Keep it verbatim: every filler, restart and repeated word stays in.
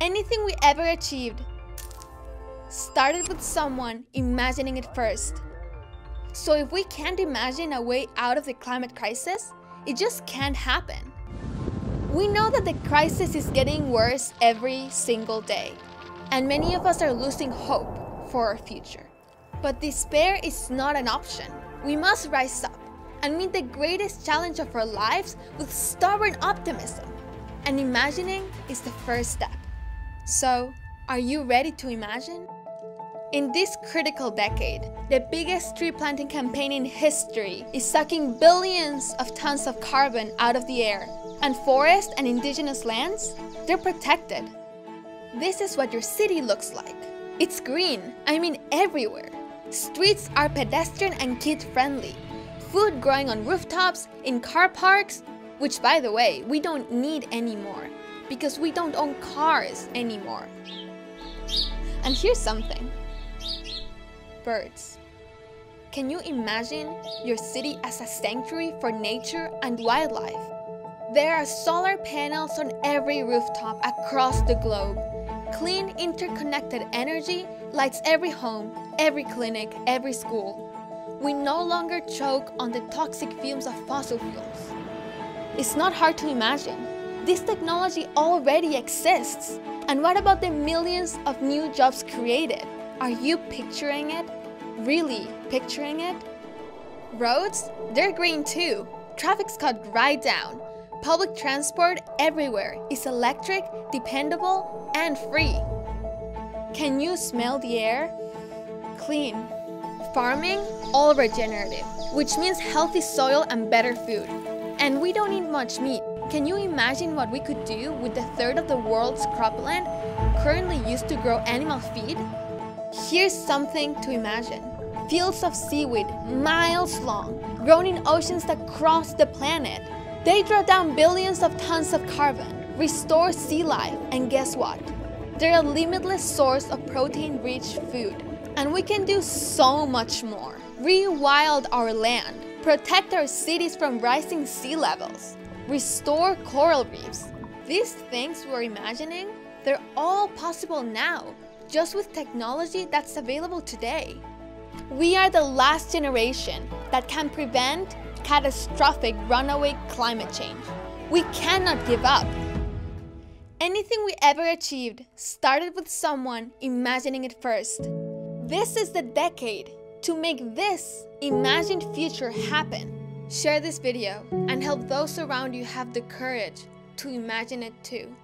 Anything we ever achieved started with someone imagining it first. So if we can't imagine a way out of the climate crisis, it just can't happen. We know that the crisis is getting worse every single day, and many of us are losing hope for our future. But despair is not an option. We must rise up and meet the greatest challenge of our lives with stubborn optimism. And imagining is the first step. So, are you ready to imagine? In this critical decade, the biggest tree planting campaign in history is sucking billions of tons of carbon out of the air. And forests and indigenous lands, they're protected. This is what your city looks like. It's green, I mean everywhere. Streets are pedestrian and kid-friendly. Food growing on rooftops, in car parks, which by the way, we don't need anymore because we don't own cars anymore. And here's something. Birds. Can you imagine your city as a sanctuary for nature and wildlife? There are solar panels on every rooftop across the globe. Clean, interconnected energy lights every home, every clinic, every school. We no longer choke on the toxic fumes of fossil fuels. It's not hard to imagine. This technology already exists. And what about the millions of new jobs created? Are you picturing it? Really picturing it? Roads? They're green too. Traffic's cut right down. Public transport everywhere is electric, dependable, and free. Can you smell the air? Clean. Farming, all regenerative, which means healthy soil and better food. And we don't eat much meat. Can you imagine what we could do with a third of the world's cropland currently used to grow animal feed? Here's something to imagine. Fields of seaweed, miles long, grown in oceans that cross the planet. They draw down billions of tons of carbon, restore sea life, and guess what? They're a limitless source of protein-rich food. And we can do so much more. Rewild our land, protect our cities from rising sea levels, restore coral reefs. These things we're imagining, they're all possible now, just with technology that's available today. We are the last generation that can prevent catastrophic runaway climate change. We cannot give up. Anything we ever achieved started with someone imagining it first. This is the decade to make this imagined future happen. Share this video and help those around you have the courage to imagine it too.